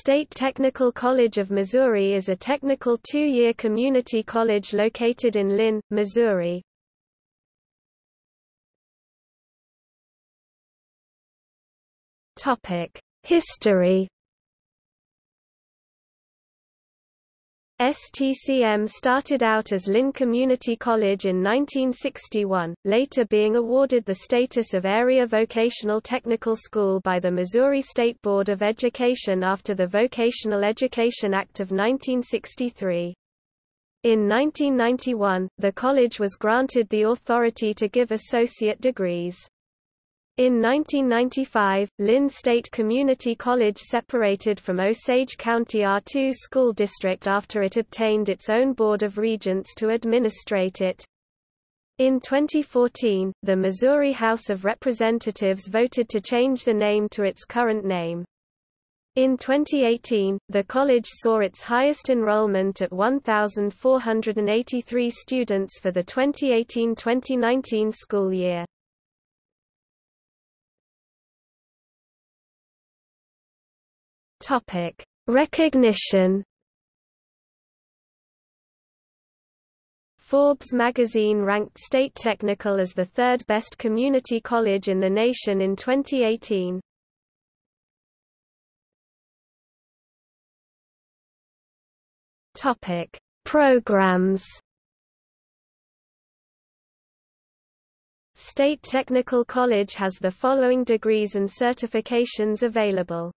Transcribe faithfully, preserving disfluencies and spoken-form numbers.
State Technical College of Missouri is a technical two-year community college located in Lynn, Missouri. History. S T C M started out as Lynn Community College in nineteen sixty-one, later being awarded the status of Area Vocational Technical School by the Missouri State Board of Education after the Vocational Education Act of nineteen sixty-three. In nineteen ninety-one, the college was granted the authority to give associate degrees. In nineteen ninety-five, Lynn State Community College separated from Osage County R two School District after it obtained its own Board of Regents to administrate it. In twenty fourteen, the Missouri House of Representatives voted to change the name to its current name. In twenty eighteen, the college saw its highest enrollment at one thousand four hundred eighty-three students for the twenty eighteen twenty nineteen school year. Topic: Recognition. Forbes magazine ranked State Technical as the third best community college in the nation in twenty eighteen. Topic: Programs. State Technical College has the following degrees and certifications available.